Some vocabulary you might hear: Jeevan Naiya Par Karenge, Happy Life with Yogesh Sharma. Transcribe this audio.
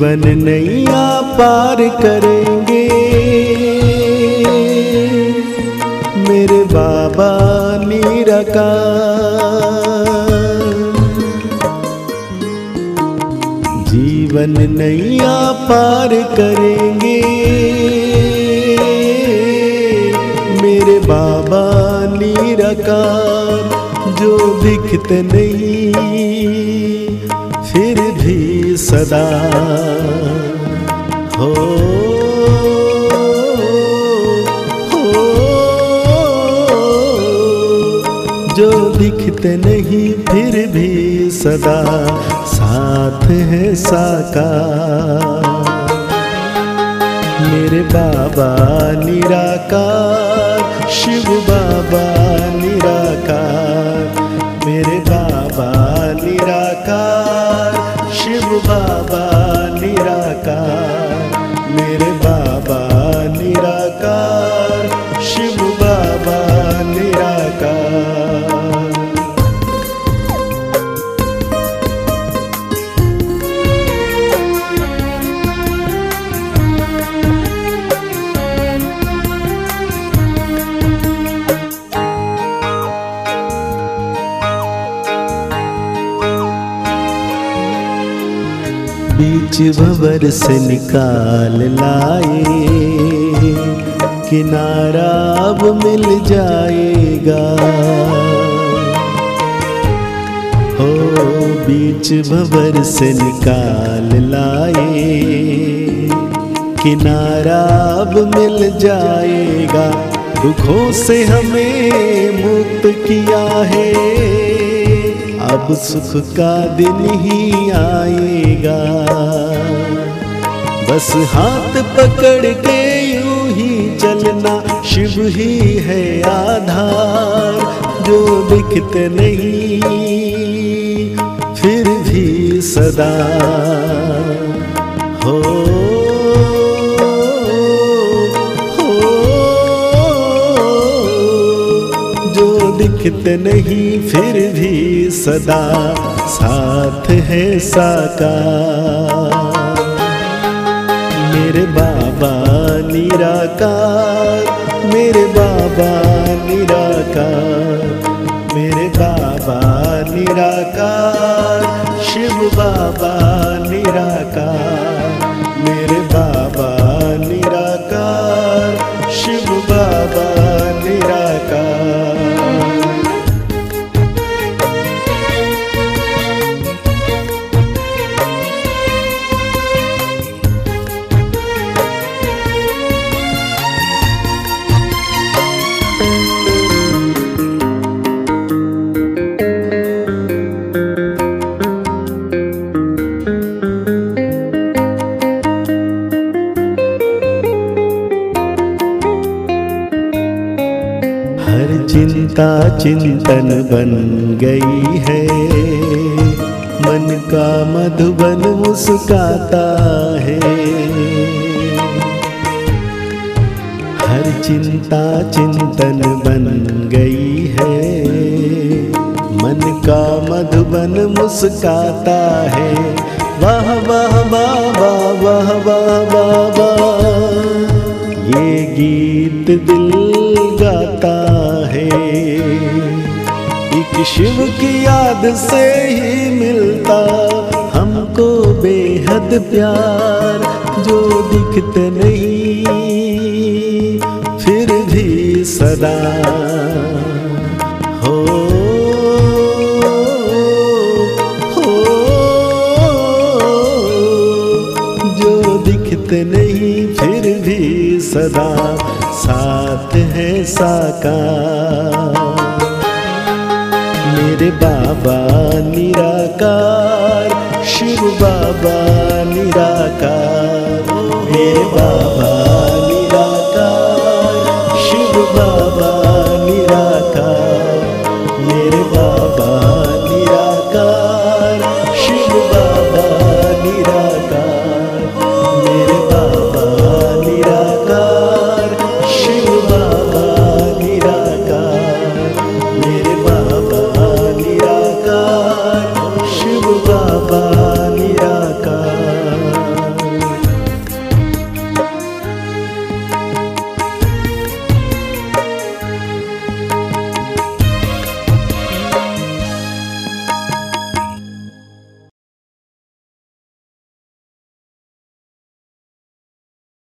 जीवन नैया पार करेंगे। मेरे बाबा मीरा का जीवन नैया पार करेंगे। मेरे बाबा निराकार जो दिखते नहीं फिर भी सदा हो जो दिखते नहीं फिर भी सदा साथ है साकार। मेरे बाबा निराकार शिव बाबा निराकार। मेरे बाबा निराकार शिव बाबा निराकार। मेरे बाबा निराकार शिव बाबा निराकार। बीच भंवर से निकाल लाए किनारा अब मिल जाएगा। हो बीच भंवर से निकाल लाए किनारा अब मिल जाएगा। दुखों से हमें मुक्त किया है अब सुख का दिन ही आएगा। बस हाथ पकड़ के यूं ही चलना शिव ही है आधार जो दिखते नहीं फिर भी सदा दिखते नहीं फिर भी सदा साथ है साकार। मेरे बाबा निराकार। मेरे बाबा निराकार। मेरे बाबा निराकार शिव बाबा निराकार। मेरे बाबा निराकार शिव बाबा निराकार। चिंता चिंतन बन गई है मन का मधुबन मुस्काता है। हर चिंता चिंतन बन गई है मन का मधुबन मुस्काता है। वाह वाह वाह वाह वाह वाह ये गीत दिल गाता है। एक शिव की याद से ही मिलता हमको बेहद प्यार जो दिखते नहीं फिर भी सदा हो जो दिखते नहीं फिर भी सदा साथ है साकार। मेरे बाबा निराकार शिव बाबा निराकार। मेरे बाबा निराकार शिव बाबा